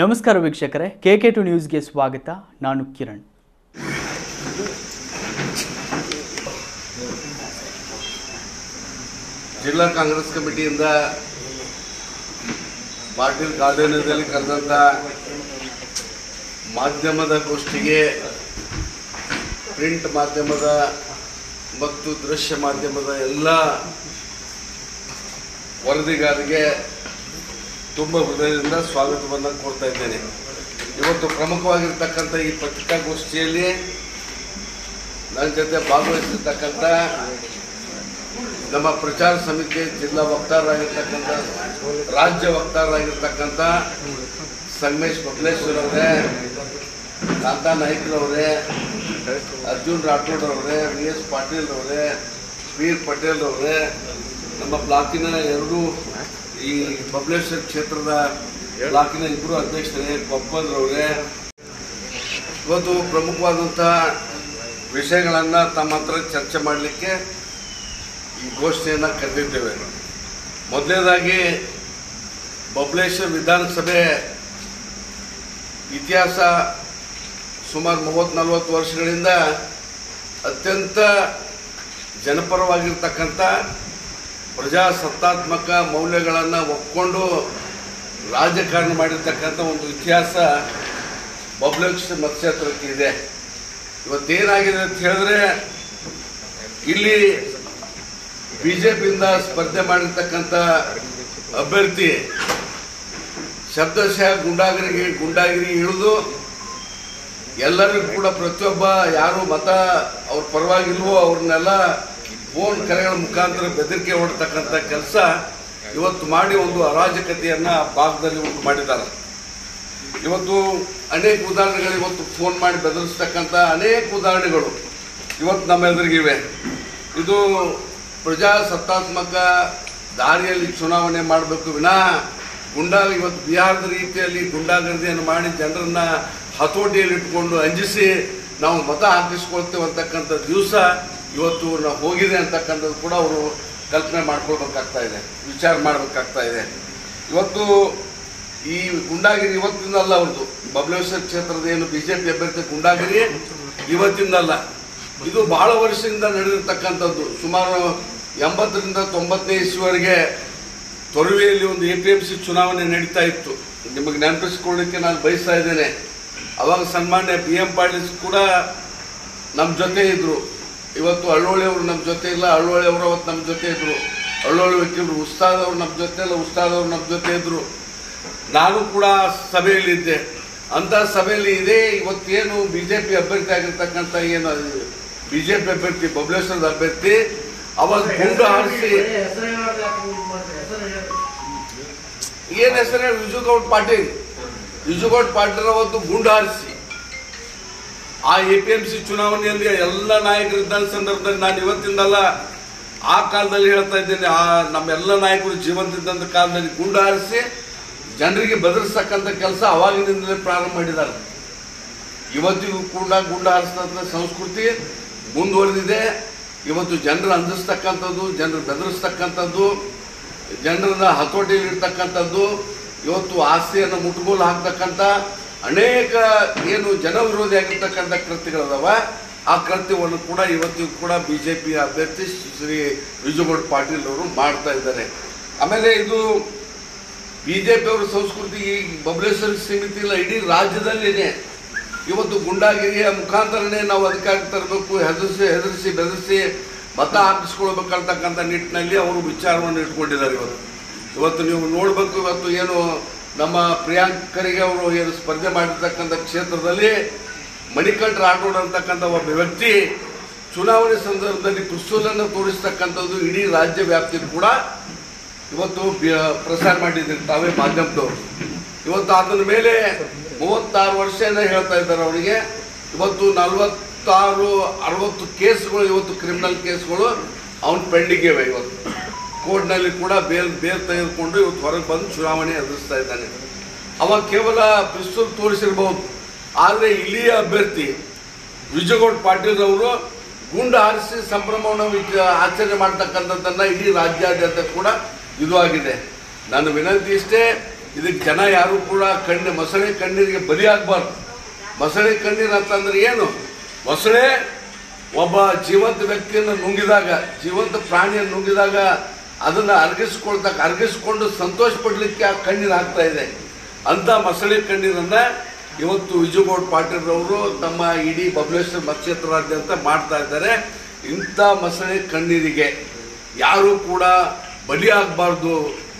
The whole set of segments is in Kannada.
ನಮಸ್ಕಾರ ವೀಕ್ಷಕರೇ, KK2 ನ್ಯೂಸ್ ಗೆ ಸ್ವಾಗತ. ನಾನು ಕಿರಣ್. ಜಿಲ್ಲಾ ಕಾಂಗ್ರೆಸ್ ಕಮಿಟಿಯಿಂದ ಪಾಟೀಲ್ ಗಾರ್ಡನ್ ನಲ್ಲಿ ಕರೆದಂತ ಮಾಧ್ಯಮದ ಗೋಷ್ಠಿಗೆ ಪ್ರಿಂಟ್ ಮಾಧ್ಯಮದ ಮತ್ತು ದೃಶ್ಯ ಮಾಧ್ಯಮದ ಎಲ್ಲ ವರದಿಗಾರರಿಗೆ ತುಂಬ ಹೃದಯದಿಂದ ಸ್ವಾಗತವನ್ನು ಕೋರ್ತಾ ಇದ್ದೇನೆ. ಇವತ್ತು ಪ್ರಮುಖವಾಗಿರ್ತಕ್ಕಂಥ ಈ ಪತ್ರಿಕಾಗೋಷ್ಠಿಯಲ್ಲಿ ನನ್ನ ಜೊತೆ ಭಾಗವಹಿಸಿರ್ತಕ್ಕಂಥ ನಮ್ಮ ಪ್ರಚಾರ ಸಮಿತಿ ಜಿಲ್ಲಾ ವಕ್ತಾರರಾಗಿರ್ತಕ್ಕಂಥ, ರಾಜ್ಯ ವಕ್ತಾರರಾಗಿರ್ತಕ್ಕಂಥ ಸಂಗಮೇಶ್ ಬಬಲೇಶ್ವರ್ ಅವರೇ, ಕಾಂತಾ ನಾಯ್ಕರವರೇ, ಅರ್ಜುನ್ ರಾಠೋಡ್ ಅವರೇ, V.S. ಪಾಟೀಲ್ ಅವರೇ, ವೀರ್ ಪಟೇಲ್ ಅವರೇ, ನಮ್ಮ ಬ್ಲಾಕಿನ ಎರಡೂ ಈ ಬಬಲೇಶ್ವರ ಕ್ಷೇತ್ರದ ಬ್ಲಾಕಿನ ಇಬ್ಬರು ಅಧ್ಯಕ್ಷರೇ, ಕೊಪ್ಪದ್ರವರೇ, ಇವತ್ತು ಪ್ರಮುಖವಾದಂಥ ವಿಷಯಗಳನ್ನು ತಮ್ಮ ಹತ್ರ ಚರ್ಚೆ ಮಾಡಲಿಕ್ಕೆ ಈ ಗೋಷ್ಠಿಯನ್ನು ಕರೆದಿದ್ದೇವೆ. ಮೊದಲನೇದಾಗಿ ಬಬಲೇಶ್ವರ ವಿಧಾನಸಭೆ ಇತಿಹಾಸ ಸುಮಾರು 30-40 ವರ್ಷಗಳಿಂದ ಅತ್ಯಂತ ಜನಪರವಾಗಿರ್ತಕ್ಕಂಥ, ಪ್ರಜಾಸತ್ತಾತ್ಮಕ ಮೌಲ್ಯಗಳನ್ನು ಒಪ್ಪಿಕೊಂಡು ರಾಜಕಾರಣ ಮಾಡಿರ್ತಕ್ಕಂಥ ಒಂದು ಇತಿಹಾಸ ಬಬಲೇಶ್ವರ ಮತಕ್ಷೇತ್ರಕ್ಕೆ ಇದೆ. ಇವತ್ತೇನಾಗಿದೆ ಅಂತ ಹೇಳಿದ್ರೆ, ಇಲ್ಲಿ ಬಿಜೆಪಿಯಿಂದ ಸ್ಪರ್ಧೆ ಮಾಡಿರ್ತಕ್ಕಂಥ ಅಭ್ಯರ್ಥಿ ಶಬ್ದಶಃ ಗುಂಡಾಗಿರಿ ಇಳಿದು ಎಲ್ಲರಿಗೂ ಕೂಡ ಪ್ರತಿಯೊಬ್ಬ ಯಾರು ಮತ ಅವ್ರ ಪರವಾಗಿಲ್ವೋ ಅವ್ರನ್ನೆಲ್ಲ ಫೋನ್ ಕರೆಗಳ ಮುಖಾಂತರ ಬೆದರಿಕೆ ಹೊಡ್ತಕ್ಕಂಥ ಕೆಲಸ ಇವತ್ತು ಮಾಡಿ ಒಂದು ಅರಾಜಕತೆಯನ್ನು ಭಾಗದಲ್ಲಿ ಉಂಟು ಮಾಡಿದ್ದಾರೆ. ಇವತ್ತು ಅನೇಕ ಉದಾಹರಣೆಗಳು, ಇವತ್ತು ಫೋನ್ ಮಾಡಿ ಬೆದರಿಸ್ತಕ್ಕಂಥ ಅನೇಕ ಉದಾಹರಣೆಗಳು ಇವತ್ತು ನಮ್ಮ ಎದುರಿಗಿವೆ. ಇದು ಪ್ರಜಾಸತ್ತಾತ್ಮಕ ದಾರಿಯಲ್ಲಿ ಚುನಾವಣೆ ಮಾಡಬೇಕು ವಿನಾ ಗುಂಡಾಗಿ ಇವತ್ತು ಬಿಹಾರದ ರೀತಿಯಲ್ಲಿ ಗುಂಡಾಗರ್ದಿಯನ್ನು ಮಾಡಿ ಜನರನ್ನು ಹತೋಟಿಯಲ್ಲಿ ಇಟ್ಕೊಂಡು ಅಂಜಿಸಿ ನಾವು ಮತ ಹಾಕಿಸ್ಕೊಳ್ತೇವೆ ಅಂತಕ್ಕಂಥ ದಿವಸ ಇವತ್ತು ನಾವು ಹೋಗಿದೆ ಅಂತಕ್ಕಂಥದ್ದು ಕೂಡ ಅವರು ಕಲ್ಪನೆ ಮಾಡ್ಕೊಳ್ಬೇಕಾಗ್ತಾ ಇದೆ, ವಿಚಾರ ಮಾಡಬೇಕಾಗ್ತಾ ಇದೆ. ಇವತ್ತು ಈ ಗುಂಡಾಗಿರಿ ಇವತ್ತಿಂದಲ್ಲ, ಅವ್ರದ್ದು ಬಬಲೇಶ್ವರ ಕ್ಷೇತ್ರದ ಏನು BJP ಅಭ್ಯರ್ಥಿ ಗುಂಡಾಗಿರಿ ಇವತ್ತಿಂದಲ್ಲ, ಇದು ಬಹಳ ವರ್ಷದಿಂದ ನಡೆದಿರ್ತಕ್ಕಂಥದ್ದು. ಸುಮಾರು 80ರಿಂದ 90ನೇ ಇಸ್ವಿವರೆಗೆ ತೊರವೆಯಲ್ಲಿ ಒಂದು APMC ಚುನಾವಣೆ ನಡೀತಾ ಇತ್ತು. ನಿಮಗೆ ನೆನಪಿಸ್ಕೊಳ್ಳಿಕ್ಕೆ ನಾನು ಬಯಸ್ತಾ ಇದ್ದೇನೆ. ಅವಾಗ ಸನ್ಮಾನ್ಯ BM ಪಾಟೀಲ್ ಕೂಡ ನಮ್ಮ ಜೊತೆ ಇದ್ದರು. ಇವತ್ತು ಅಳ್ಳೋಳಿಯವರು ನಮ್ಮ ಜೊತೆ ಇಲ್ಲ, ಅಳ್ಳೋಳಿಯವರು ಅವತ್ತು ನಮ್ಮ ಜೊತೆ ಇದ್ದರು. ಅಳ್ಳೋಳಿ ವಕೀಲರು ಉಸ್ತಾದವ್ರು ನಮ್ಮ ಜೊತೆ ಇಲ್ಲ, ಉಸ್ತಾದವ್ರು ನಮ್ಮ ಜೊತೆ ಇದ್ದರು. ನಾನು ಕೂಡ ಸಭೆಯಲ್ಲಿದ್ದೆ. ಅಂಥ ಸಭೆಯಲ್ಲಿ ಇದೆ ಇವತ್ತೇನು BJP ಅಭ್ಯರ್ಥಿ ಆಗಿರ್ತಕ್ಕಂಥ ಏನು BJP ಅಭ್ಯರ್ಥಿ ಬಬಲೇಶ್ವರದ ಅಭ್ಯರ್ಥಿ ಅವಾಗ ಗುಂಡು ಹಾರಿಸಿ ಏನು ಹೆಸರೇ ವಿಜುಗೌಡ ಪಾಟೀಲ್ ಅವತ್ತು ಗುಂಡು ಹಾರಿಸಿ ಆ APMC ಚುನಾವಣೆಯಲ್ಲಿ ಎಲ್ಲ ನಾಯಕರು ಇದ್ದ ಸಂದರ್ಭದಲ್ಲಿ, ನಾನು ಇವತ್ತಿಂದಲ್ಲ ಆ ಕಾಲದಲ್ಲಿ ಹೇಳ್ತಾ ಇದ್ದೇನೆ, ಆ ನಮ್ಮೆಲ್ಲ ನಾಯಕರು ಜೀವಂತಿದ್ದಂಥ ಕಾಲದಲ್ಲಿ ಗುಂಡು ಹಾರಿಸಿ ಜನರಿಗೆ ಬೆದರಿಸ್ತಕ್ಕಂಥ ಕೆಲಸ ಅವಾಗಿನಿಂದಲೇ ಪ್ರಾರಂಭ ಮಾಡಿದ್ದಾರೆ. ಇವತ್ತಿಗೂ ಕೂಡ ಗುಂಡು ಹಾರಿಸ್ತಕ್ಕಂಥ ಸಂಸ್ಕೃತಿ ಮುಂದುವರೆದಿದೆ. ಇವತ್ತು ಜನರ ಅಂಜಿಸ್ತಕ್ಕಂಥದ್ದು, ಜನರು ಬೆದರಿಸ್ತಕ್ಕಂಥದ್ದು, ಜನರನ್ನ ಹತೋಟಿಯಲ್ಲಿರ್ತಕ್ಕಂಥದ್ದು, ಇವತ್ತು ಆಸ್ತಿಯನ್ನು ಮುಟ್ಟುಗೋಲು ಹಾಕ್ತಕ್ಕಂಥ ಅನೇಕ ಏನು ಜನವಿರೋಧಿ ಆಗಿರ್ತಕ್ಕಂಥ ಕೃತ್ಯಗಳದಾವ, ಆ ಕೃತ್ಯವನ್ನು ಕೂಡ ಇವತ್ತಿಗೂ ಕೂಡ BJP ಅಭ್ಯರ್ಥಿ ಶ್ರೀ ವಿಜಯಗೌಡ ಪಾಟೀಲ್ ಅವರು ಮಾಡ್ತಾ ಇದ್ದಾರೆ. ಆಮೇಲೆ ಇದು BJP ಅವರ ಸಂಸ್ಕೃತಿ ಈಗ ಬಬಲೇಶ್ವರ ಸೀಮಿತ ಇಲ್ಲ, ಇಡೀ ರಾಜ್ಯದಲ್ಲಿನೇ ಇವತ್ತು ಗುಂಡಾಗಿರಿಯ ಮುಖಾಂತರನೇ ನಾವು ಅಧಿಕಾರಕ್ಕೆ ತರಬೇಕು, ಹೆದರಿಸಿ ಬೆದರಿಸಿ ಮತ ಹಾಕಿಸ್ಕೊಳ್ಬೇಕಂತಕ್ಕಂಥ ನಿಟ್ಟಿನಲ್ಲಿ ಅವರು ವಿಚಾರವನ್ನು ಇಟ್ಕೊಂಡಿದ್ದಾರೆ. ಇವತ್ತು ನೀವು ನೋಡಬೇಕು, ಇವತ್ತು ಏನು ನಮ್ಮ ಪ್ರಿಯಾಂಕರಿಗೆ ಅವರು ಏನು ಸ್ಪರ್ಧೆ ಮಾಡಿರ್ತಕ್ಕಂಥ ಕ್ಷೇತ್ರದಲ್ಲಿ ಮಣಿಕಂಠ ರಾಠೋಡ್ ಅಂತಕ್ಕಂಥ ಒಬ್ಬ ವ್ಯಕ್ತಿ ಚುನಾವಣೆ ಸಂದರ್ಭದಲ್ಲಿ ಪಿಸ್ತೂಲನ್ನು ತೋರಿಸ್ತಕ್ಕಂಥದ್ದು ಇಡೀ ರಾಜ್ಯ ವ್ಯಾಪ್ತಿಯಲ್ಲಿ ಕೂಡ ಇವತ್ತು ಪ್ರಸಾರ ಮಾಡಿದ್ದೀರಿ ತಾವೇ ಮಾಧ್ಯಮದವರು. ಇವತ್ತು ಅದರ ಮೇಲೆ 36 ವರ್ಷ ಏನೋ ಹೇಳ್ತಾ ಇದ್ದಾರೆ ಅವರಿಗೆ. ಇವತ್ತು 46-60 ಕೇಸ್ಗಳು, ಇವತ್ತು ಕ್ರಿಮಿನಲ್ ಕೇಸ್ಗಳು ಅವ್ನ ಪೆಂಡಿಂಗ್ ಇವೆ. ಇವತ್ತು ಕೋರ್ಟ್ನಲ್ಲಿ ಕೂಡ ಬೇಲ್ ತೆಗೆದುಕೊಂಡು ಇವತ್ತು ಹೊರಗೆ ಬಂದು ಚುನಾವಣೆ ಎದುರಿಸ್ತಾ ಇದ್ದಾನೆ. ಅವ ಕೇವಲ ಪಿಸ್ತೂಲ್ ತೋರಿಸಿರ್ಬೋದು, ಆದರೆ ಇಲ್ಲಿಯ ಅಭ್ಯರ್ಥಿ ವಿಜಯಗೌಡ ಪಾಟೀಲ್ ಅವರು ಗುಂಡು ಹಾರಿಸಿ ಸಂಭ್ರಮವನ್ನು ಆಚರಣೆ ಮಾಡ್ತಕ್ಕಂಥದ್ದನ್ನು ಇಡೀ ರಾಜ್ಯಾದ್ಯಂತ ಕೂಡ ಇದು ಆಗಿದೆ. ನನ್ನ ವಿನಂತಿ ಇಷ್ಟೇ, ಇದಕ್ಕೆ ಜನ ಯಾರು ಕೂಡ ಕಣ್ಣು ಮೊಸಳೆ ಕಣ್ಣೀರಿಗೆ ಬಲಿಯಾಗಬಾರದು. ಮೊಸಳೆ ಕಣ್ಣೀರು ಅಂತಂದ್ರೆ ಏನು? ಮೊಸಳೆ ಒಬ್ಬ ಜೀವಂತ ವ್ಯಕ್ತಿಯನ್ನು ನುಂಗಿದಾಗ, ಜೀವಂತ ಪ್ರಾಣಿಯನ್ನು ನುಂಗಿದಾಗ ಅದನ್ನು ಅರಗಿಸಿಕೊಂಡು ಸಂತೋಷ ಪಡಲಿಕ್ಕೆ ಆ ಕಣ್ಣೀರು ಹಾಕ್ತಾ ಇದೆ. ಅಂಥ ಮೊಸಳೆ ಕಣ್ಣೀರನ್ನು ಇವತ್ತು ವಿಜಯಗೌಡ ಪಾಟೀಲ್ರವರು ತಮ್ಮ ಇಡೀ ಬಬಲೇಶ್ವರ ಮತಕ್ಷೇತ್ರದಾದ್ಯಂತ ಮಾಡ್ತಾ ಇದ್ದಾರೆ. ಇಂಥ ಮೊಸಳೆ ಕಣ್ಣೀರಿಗೆ ಯಾರೂ ಕೂಡ ಬಲಿಯಾಗಬಾರ್ದು.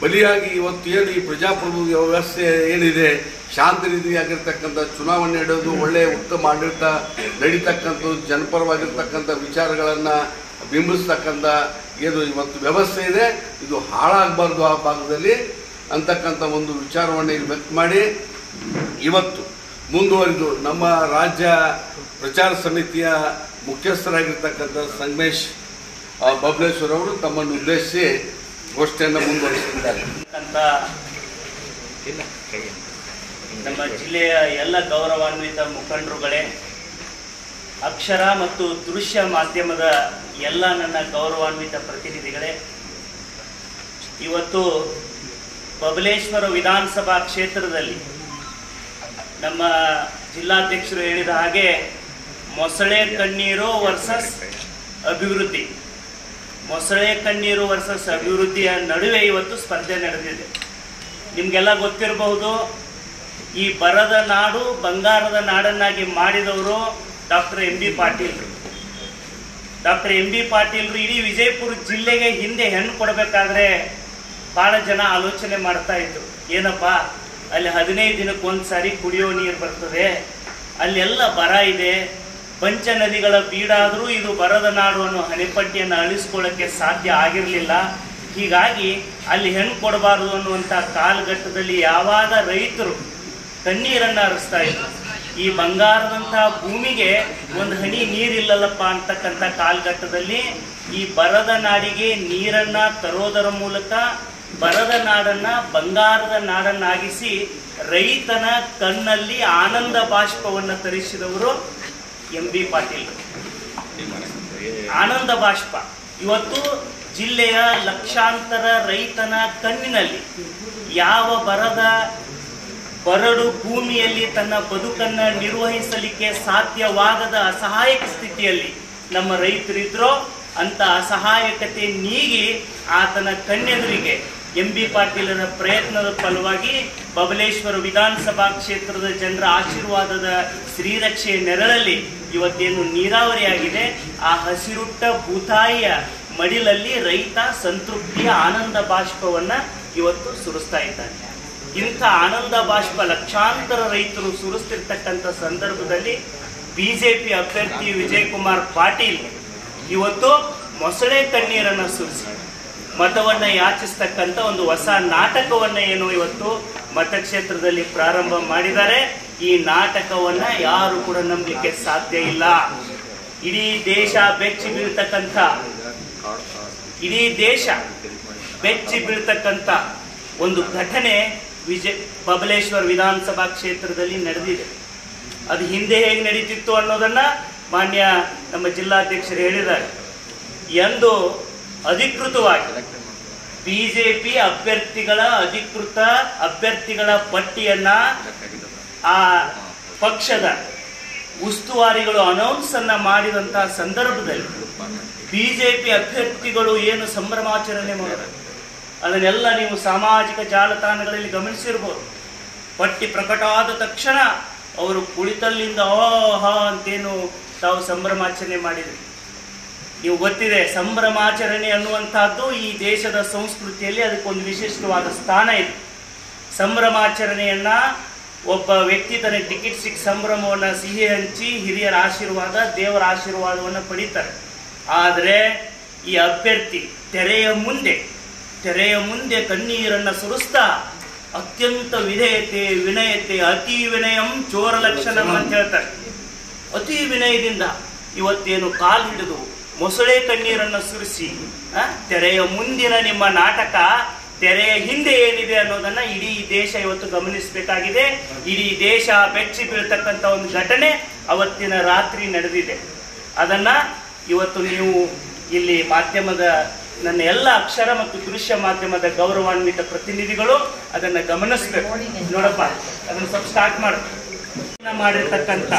ಬಲಿಯಾಗಿ ಇವತ್ತು ಏನು ಈ ಪ್ರಜಾಪ್ರಭುತ್ವ ವ್ಯವಸ್ಥೆ ಏನಿದೆ, ಶಾಂತ ರೀತಿಯಾಗಿರ್ತಕ್ಕಂಥ ಚುನಾವಣೆ ನಡೆಯೋದು, ಒಳ್ಳೆಯ ಉತ್ತಮ ಆಡಳಿತ ನಡೀತಕ್ಕಂಥದ್ದು, ಜನಪರವಾಗಿರ್ತಕ್ಕಂಥ ವಿಚಾರಗಳನ್ನು ಬಿಂಬಿಸ್ತಕ್ಕಂಥ ಏನು ಇವತ್ತು ವ್ಯವಸ್ಥೆ ಇದೆ, ಇದು ಹಾಳಾಗಬಾರ್ದು ಆ ಭಾಗದಲ್ಲಿ ಅಂತಕ್ಕಂಥ ಒಂದು ವಿಚಾರವನ್ನು ಇಲ್ಲಿ ವ್ಯಕ್ತ ಮಾಡಿ ಇವತ್ತು ಮುಂದುವರಿದು ನಮ್ಮ ರಾಜ್ಯ ಪ್ರಚಾರ ಸಮಿತಿಯ ಮುಖ್ಯಸ್ಥರಾಗಿರ್ತಕ್ಕಂಥ ಸಂಗಮೇಶ್ ಬಬಲೇಶ್ವರ್ ಅವರು ತಮ್ಮನ್ನು ಉದ್ದೇಶಿಸಿ ಗೋಷ್ಠಿಯನ್ನು ಮುಂದುವರಿಸಿದ್ದಾರೆ. ನಮ್ಮ ಜಿಲ್ಲೆಯ ಎಲ್ಲ ಗೌರವಾನ್ವಿತ ಮುಖಂಡರುಗಳೇ, ಅಕ್ಷರ ಮತ್ತು ದೃಶ್ಯ ಮಾಧ್ಯಮದ ಎಲ್ಲ ನನ್ನ ಗೌರವಾನ್ವಿತ ಪ್ರತಿನಿಧಿಗಳೇ, ಇವತ್ತು ಬಬಲೇಶ್ವರ ವಿಧಾನಸಭಾ ಕ್ಷೇತ್ರದಲ್ಲಿ ನಮ್ಮ ಜಿಲ್ಲಾಧ್ಯಕ್ಷರು ಹೇಳಿದ ಹಾಗೆ ಮೊಸಳೆ ಕಣ್ಣೀರು ವರ್ಸಸ್ ಅಭಿವೃದ್ಧಿ, ಮೊಸಳೆ ಕಣ್ಣೀರು ವರ್ಸಸ್ ಅಭಿವೃದ್ಧಿಯ ನಡುವೆ ಇವತ್ತು ಸ್ಪರ್ಧೆ ನಡೆದಿದೆ. ನಿಮಗೆಲ್ಲ ಗೊತ್ತಿರಬಹುದು, ಈ ಬರದ ನಾಡು ಬಂಗಾರದ ನಾಡನ್ನಾಗಿ ಮಾಡಿದವರು ಡಾಕ್ಟರ್ ಎಂ.ಬಿ. ಪಾಟೀಲ್ರು. ಇಡೀ ವಿಜಯಪುರ ಜಿಲ್ಲೆಗೆ ಹಿಂದೆ ಹೆಣ್ಣು ಕೊಡಬೇಕಾದ್ರೆ ಭಾಳ ಜನ ಆಲೋಚನೆ ಮಾಡ್ತಾ ಇದ್ರು, ಏನಪ್ಪ ಅಲ್ಲಿ 15 ದಿನಕ್ಕೆ ಒಂದು ಸಾರಿ ಕುಡಿಯೋ ನೀರು ಬರ್ತದೆ, ಅಲ್ಲೆಲ್ಲ ಬರ ಇದೆ, ಪಂಚ ನದಿಗಳ ಬೀಡಾದರೂ ಇದು ಬರದ ನಾಡು ಅನ್ನೋ ಹಣೆಪಟ್ಟಿಯನ್ನು ಅಳಿಸ್ಕೊಳ್ಳೋಕ್ಕೆ ಸಾಧ್ಯ ಆಗಿರಲಿಲ್ಲ. ಹೀಗಾಗಿ ಅಲ್ಲಿ ಹೆಣ್ಣು ಕೊಡಬಾರದು ಅನ್ನುವಂಥ ಕಾಲಘಟ್ಟದಲ್ಲಿ ಯಾವಾಗ ರೈತರು ತಣ್ಣೀರನ್ನು ಹರಿಸ್ತಾ ಇದ್ರು, ಈ ಬಂಗಾರದಂಥ ಭೂಮಿಗೆ ಒಂದು ಹನಿ ನೀರಿಲ್ಲಲ್ಲಪ್ಪ ಅಂತಕ್ಕಂಥ ಕಾಲಘಟ್ಟದಲ್ಲಿ ಈ ಬರದ ನಾಡಿಗೆ ನೀರನ್ನು ತರೋದರ ಮೂಲಕ ಬರದ ನಾಡನ್ನು ಬಂಗಾರದ ನಾಡನ್ನಾಗಿಸಿ ರೈತನ ಕಣ್ಣಲ್ಲಿ ಆನಂದ ಬಾಷ್ಪವನ್ನು ತರಿಸಿದವರು ಎಂ.ಬಿ. ಪಾಟೀಲ್. ಆನಂದ ಬಾಷ್ಪ ಇವತ್ತು ಜಿಲ್ಲೆಯ ಲಕ್ಷಾಂತರ ರೈತನ ಕಣ್ಣಿನಲ್ಲಿ ಯಾವ ಬರದ ಬರಡು ಭೂಮಿಯಲ್ಲಿ ತನ್ನ ಬದುಕನ್ನು ನಿರ್ವಹಿಸಲಿಕ್ಕೆ ಸಾಧ್ಯವಾಗದ ಅಸಹಾಯಕ ಸ್ಥಿತಿಯಲ್ಲಿ ನಮ್ಮ ರೈತರಿದ್ರೋ ಅಂತ ಅಸಹಾಯಕತೆ ನೀಗಿ ಆತನ ಕಣ್ಣೆದುರಿಗೆ ಎಂ.ಬಿ. ಪಾಟೀಲರ ಪ್ರಯತ್ನದ ಫಲವಾಗಿ ಬಬಲೇಶ್ವರ ವಿಧಾನಸಭಾ ಕ್ಷೇತ್ರದ ಜನರ ಆಶೀರ್ವಾದದ ಶ್ರೀರಕ್ಷೆಯ ನೆರಳಲ್ಲಿ ಇವತ್ತೇನು ನೀರಾವರಿಯಾಗಿದೆ, ಆ ಹಸಿರುಟ್ಟ ಭೂತಾಯಿಯ ಮಡಿಲಲ್ಲಿ ರೈತ ಸಂತೃಪ್ತಿಯ ಆನಂದ ಬಾಷ್ಪವನ್ನು ಇವತ್ತು ಸುರಿಸ್ತಾ ಇದ್ದಾನೆ. ಇಂಥ ಆನಂದ ಬಾಷ್ಪ ಲಕ್ಷಾಂತರ ರೈತರು ಸುರಿಸ್ತಿರ್ತಕ್ಕಂಥ ಸಂದರ್ಭದಲ್ಲಿ ಬಿಜೆಪಿ ಅಭ್ಯರ್ಥಿ ವಿಜಯಕುಮಾರ್ ಪಾಟೀಲ್ ಇವತ್ತು ಮೊಸಳೆ ಕಣ್ಣೀರನ್ನು ಸುರಿಸಿ ಮತವನ್ನು ಯಾಚಿಸ್ತಕ್ಕಂಥ ಒಂದು ಹೊಸ ನಾಟಕವನ್ನು ಏನು ಇವತ್ತು ಮತಕ್ಷೇತ್ರದಲ್ಲಿ ಪ್ರಾರಂಭ ಮಾಡಿದ್ದಾರೆ. ಈ ನಾಟಕವನ್ನು ಯಾರು ಕೂಡ ನಂಬಲಿಕ್ಕೆ ಸಾಧ್ಯ ಇಲ್ಲ. ಇಡೀ ದೇಶ ಬೆಚ್ಚಿ ಬೀಳ್ತಕ್ಕಂಥ ಒಂದು ಘಟನೆ ಬಬಲೇಶ್ವರ ವಿಧಾನಸಭಾ ಕ್ಷೇತ್ರದಲ್ಲಿ ನಡೆದಿದೆ. ಅದು ಹಿಂದೆ ಹೇಗೆ ನಡೀತಿತ್ತು ಅನ್ನೋದನ್ನು ಮಾನ್ಯ ನಮ್ಮ ಜಿಲ್ಲಾಧ್ಯಕ್ಷರು ಹೇಳಿದ್ದಾರೆ. ಎಂದು ಅಧಿಕೃತವಾಗಿ ಬಿಜೆಪಿ ಅಭ್ಯರ್ಥಿಗಳ ಪಟ್ಟಿಯನ್ನ ಆ ಪಕ್ಷದ ಉಸ್ತುವಾರಿಗಳು ಅನೌನ್ಸ್ ಅನ್ನ ಮಾಡಿದಂತಹ ಸಂದರ್ಭದಲ್ಲಿ ಬಿಜೆಪಿ ಅಭ್ಯರ್ಥಿಗಳು ಏನು ಸಂಭ್ರಮಾಚರಣೆ ಮಾಡಿದ್ದಾರೆ ಅದನ್ನೆಲ್ಲ ನೀವು ಸಾಮಾಜಿಕ ಜಾಲತಾಣಗಳಲ್ಲಿ ಗಮನಿಸಿರ್ಬೋದು. ಪಟ್ಟಿ ಪ್ರಕಟ ಆದ ತಕ್ಷಣ ಅವರು ಕುಳಿತಲ್ಲಿಂದ ಓಹಾ ಅಂತೇನು ತಾವು ಸಂಭ್ರಮಾಚರಣೆ ಮಾಡಿದರು. ನೀವು ಗೊತ್ತಿದೆ, ಸಂಭ್ರಮಾಚರಣೆ ಅನ್ನುವಂಥದ್ದು ಈ ದೇಶದ ಸಂಸ್ಕೃತಿಯಲ್ಲಿ ಅದಕ್ಕೊಂದು ವಿಶಿಷ್ಟವಾದ ಸ್ಥಾನ ಇದೆ. ಸಂಭ್ರಮಾಚರಣೆಯನ್ನು ಒಬ್ಬ ವ್ಯಕ್ತಿ ತನಗೆ ಟಿಕೆಟ್ ಸಿಕ್ಕ ಸಂಭ್ರಮವನ್ನು ಸಿಹಿ ಹಂಚಿ ಹಿರಿಯರ ಆಶೀರ್ವಾದ, ದೇವರ ಆಶೀರ್ವಾದವನ್ನು ಪಡೀತಾರೆ. ಆದರೆ ಈ ಅಭ್ಯರ್ಥಿ ತೆರೆಯ ಮುಂದೆ ಕಣ್ಣೀರನ್ನು ಸುರಿಸ್ತಾ ಅತ್ಯಂತ ವಿನಯತೆ ಅತಿ ವಿನಯಂ ಚೋರ ಲಕ್ಷಣಂ ಅಂತ ಹೇಳ್ತಾರೆ. ಅತಿ ವಿನಯದಿಂದ ಇವತ್ತೇನು ಕಾಲು ಹಿಡಿದು ಮೊಸಳೆ ಕಣ್ಣೀರನ್ನು ಸುರಿಸಿ ತೆರೆಯ ಮುಂದಿನ ನಿಮ್ಮ ನಾಟಕ, ತೆರೆಯ ಹಿಂದೆ ಏನಿದೆ ಅನ್ನೋದನ್ನ ಇಡೀ ದೇಶ ಇವತ್ತು ಗಮನಿಸಬೇಕಾಗಿದೆ. ಇಡೀ ದೇಶ ಬೆಚ್ಚಿ ಬೀಳ್ತಕ್ಕಂಥ ಒಂದು ಘಟನೆ ಅವತ್ತಿನ ರಾತ್ರಿ ನಡೆದಿದೆ. ಅದನ್ನ ಇವತ್ತು ನೀವು ಇಲ್ಲಿ ಮಾಧ್ಯಮದ ನನ್ನ ಎಲ್ಲ ಅಕ್ಷರ ಮತ್ತು ದೃಶ್ಯ ಮಾಧ್ಯಮದ ಗೌರವಾನ್ವಿತ ಪ್ರತಿನಿಧಿಗಳು ಅದನ್ನ ಗಮನಿಸಬೇಕು. ನೋಡಪ್ಪ ಅದನ್ನ ಸ್ವಲ್ಪ ಸ್ಟಾರ್ಟ್ ಮಾಡು. ಮಾಡಿರ್ತಕ್ಕಂತ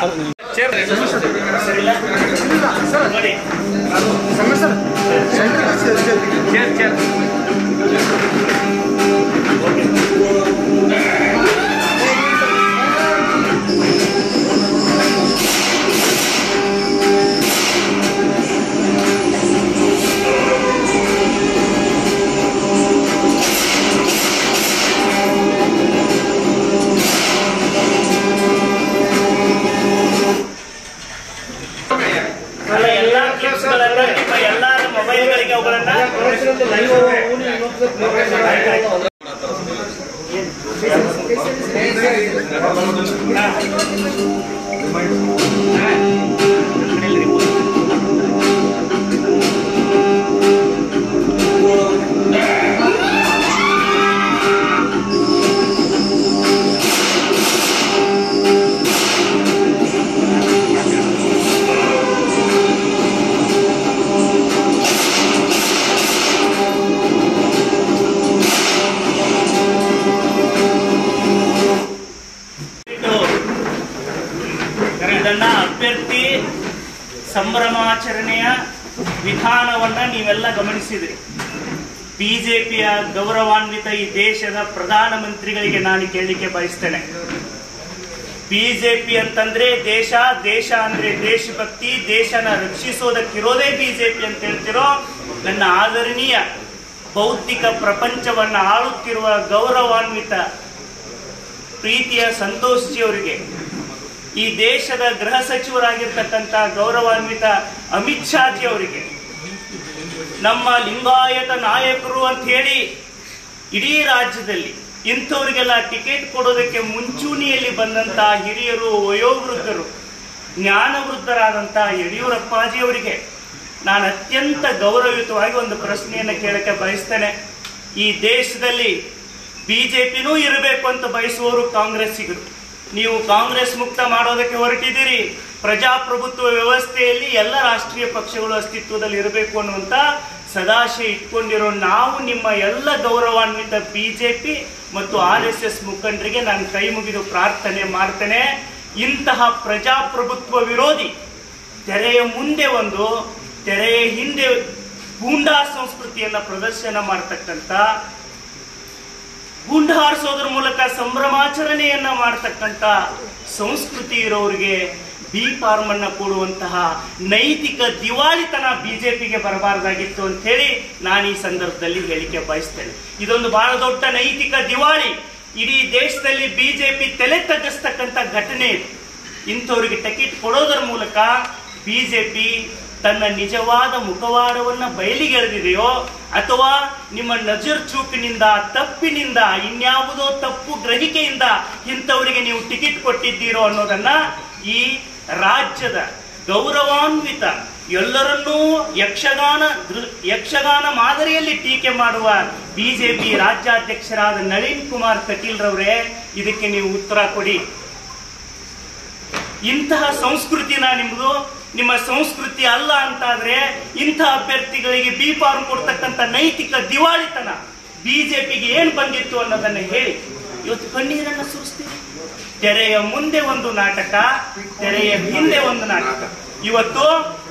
ಅಭ್ಯರ್ಥಿ ಸಂಭ್ರಮಾಚರಣೆಯ ವಿಧಾನವನ್ನ ನೀವೆಲ್ಲ ಗಮನಿಸಿದ್ರಿ. ಬಿಜೆಪಿಯ ಗೌರವಾನ್ವಿತ ಈ ದೇಶದ ಪ್ರಧಾನಮಂತ್ರಿಗಳಿಗೆ ನಾನು ಕೇಳಲಿಕ್ಕೆ ಬಯಸ್ತೇನೆ. ಬಿಜೆಪಿ ಅಂತಂದ್ರೆ ದೇಶ, ದೇಶ ಅಂದ್ರೆ ದೇಶಭಕ್ತಿ, ದೇಶನ ರಕ್ಷಿಸೋದಕ್ಕಿರೋದೇ ಬಿಜೆಪಿ ಅಂತ ಹೇಳ್ತಿರೋ ನನ್ನ ಆದರಣೀಯ ಭೌತಿಕ ಪ್ರಪಂಚವನ್ನು ಆಳುತ್ತಿರುವ ಗೌರವಾನ್ವಿತ ಪ್ರೀತಿಯ ಸಂತೋಷ್ ಜಿ ಅವರಿಗೆ, ಈ ದೇಶದ ಗೃಹ ಸಚಿವರಾಗಿರ್ತಕ್ಕಂಥ ಗೌರವಾನ್ವಿತ ಅಮಿತ್ ಶಾ ಜಿ ಅವರಿಗೆ, ನಮ್ಮ ಲಿಂಗಾಯತ ನಾಯಕರು ಅಂತ ಹೇಳಿ ಇಡೀ ರಾಜ್ಯದಲ್ಲಿ ಇಂಥವ್ರಿಗೆಲ್ಲ ಟಿಕೆಟ್ ಕೊಡೋದಕ್ಕೆ ಮುಂಚೂಣಿಯಲ್ಲಿ ಬಂದಂಥ ಹಿರಿಯರು, ವಯೋವೃದ್ಧರು, ಜ್ಞಾನವೃದ್ಧರಾದಂಥ ಯಡಿಯೂರಪ್ಪಾಜಿ ಅವರಿಗೆ ನಾನು ಅತ್ಯಂತ ಗೌರವಯುತವಾಗಿ ಒಂದು ಪ್ರಶ್ನೆಯನ್ನು ಕೇಳಕ್ಕೆ ಬಯಸ್ತೇನೆ. ಈ ದೇಶದಲ್ಲಿ ಬಿಜೆಪಿನೂ ಇರಬೇಕು ಅಂತ ಬಯಸುವವರು ಕಾಂಗ್ರೆಸ್ಸಿಗರು. ನೀವು ಕಾಂಗ್ರೆಸ್ ಮುಕ್ತ ಮಾಡೋದಕ್ಕೆ ಹೊರಟಿದ್ದೀರಿ. ಪ್ರಜಾಪ್ರಭುತ್ವ ವ್ಯವಸ್ಥೆಯಲ್ಲಿ ಎಲ್ಲ ರಾಷ್ಟ್ರೀಯ ಪಕ್ಷಗಳು ಅಸ್ತಿತ್ವದಲ್ಲಿ ಇರಬೇಕು ಅನ್ನುವಂಥ ಸದಾಶಯ ಇಟ್ಕೊಂಡಿರೋ ನಾವು, ನಿಮ್ಮ ಎಲ್ಲ ಗೌರವಾನ್ವಿತ ಬಿಜೆಪಿ ಮತ್ತು RSS ಮುಖಂಡರಿಗೆ ನಾನು ಕೈ ಮುಗಿದು ಪ್ರಾರ್ಥನೆ ಮಾಡ್ತೇನೆ, ಇಂತಹ ಪ್ರಜಾಪ್ರಭುತ್ವ ವಿರೋಧಿ, ತೆರೆಯ ಮುಂದೆ ಒಂದು ತೆರೆಯ ಹಿಂದೆ ಗೂಂಡಾ ಸಂಸ್ಕೃತಿಯನ್ನು ಪ್ರದರ್ಶನ ಮಾಡ್ತಕ್ಕಂಥ, ಗುಂಡು ಹಾರಿಸೋದ್ರ ಮೂಲಕ ಸಂಭ್ರಮಾಚರಣೆಯನ್ನ ಮಾಡ್ತಕ್ಕಂಥ ಸಂಸ್ಕೃತಿ ಇರೋರಿಗೆ ಬಿ ಫಾರ್ಮ್ ಅನ್ನ ಕೊಡುವಂತಹ ನೈತಿಕ ದಿವಾಳಿತನ ಬಿಜೆಪಿಗೆ ಬರಬಾರ್ದಾಗಿತ್ತು ಅಂತ ಹೇಳಿ ನಾನು ಈ ಸಂದರ್ಭದಲ್ಲಿ ಹೇಳಿಕೆ ಬಯಸ್ತೇನೆ. ಇದೊಂದು ಬಹಳ ದೊಡ್ಡ ನೈತಿಕ ದಿವಾಳಿ ಇಡೀ ದೇಶದಲ್ಲಿ ಬಿಜೆಪಿ ತಲೆ ತಗ್ಗಿಸ್ತಕ್ಕಂಥ ಘಟನೆ ಇದೆ. ಇಂಥವ್ರಿಗೆ ಟಿಕೆಟ್ ಕೊಡೋದ್ರ ಮೂಲಕ ಬಿಜೆಪಿ ತನ್ನ ನಿಜವಾದ ಮುಖವಾಡವನ್ನು ಬಯಲಿಗೆಳೆದಿದೆಯೋ ಅಥವಾ ನಿಮ್ಮ ನಜರ್ ಚೂಪಿನಿಂದ, ತಪ್ಪಿನಿಂದ, ಇನ್ಯಾವುದೋ ತಪ್ಪು ಗ್ರಹಿಕೆಯಿಂದ ಇಂಥವರಿಗೆ ನೀವು ಟಿಕೆಟ್ ಕೊಟ್ಟಿದ್ದೀರೋ ಅನ್ನೋದನ್ನ ಈ ರಾಜ್ಯದ ಗೌರವಾನ್ವಿತ ಎಲ್ಲರನ್ನೂ ಯಕ್ಷಗಾನ ಮಾದರಿಯಲ್ಲಿ ಟೀಕೆ ಮಾಡುವ ಬಿಜೆಪಿ ರಾಜ್ಯಾಧ್ಯಕ್ಷರಾದ ನಳಿನ್ ಕುಮಾರ್ ಕಟೀಲ್ ರವರೇ, ಇದಕ್ಕೆ ನೀವು ಉತ್ತರ ಕೊಡಿ. ಇಂತಹ ಸಂಸ್ಕೃತಿನ ನಿಮ್ಮದು ನಿಮ್ಮ ಸಂಸ್ಕೃತಿ ಅಲ್ಲ ಅಂತಾದ್ರೆ ಇಂಥ ಅಭ್ಯರ್ಥಿಗಳಿಗೆ ಬಿ ಫಾರ್ಮ್ ಕೊಡ್ತಕ್ಕಂಥ ನೈತಿಕ ದಿವಾಳಿತನ ಬಿಜೆಪಿಗೆ ಏನ್ ಬಂದಿತ್ತು ಅನ್ನೋದನ್ನ ಹೇಳಿ ಇವತ್ತು ಕಣ್ಣೀರನ್ನ ಸುರಿಸ್ತೀವಿ. ತೆರೆಯ ಮುಂದೆ ಒಂದು ನಾಟಕ, ತೆರೆಯ ಹಿಂದೆ ಒಂದು ನಾಟಕ. ಇವತ್ತು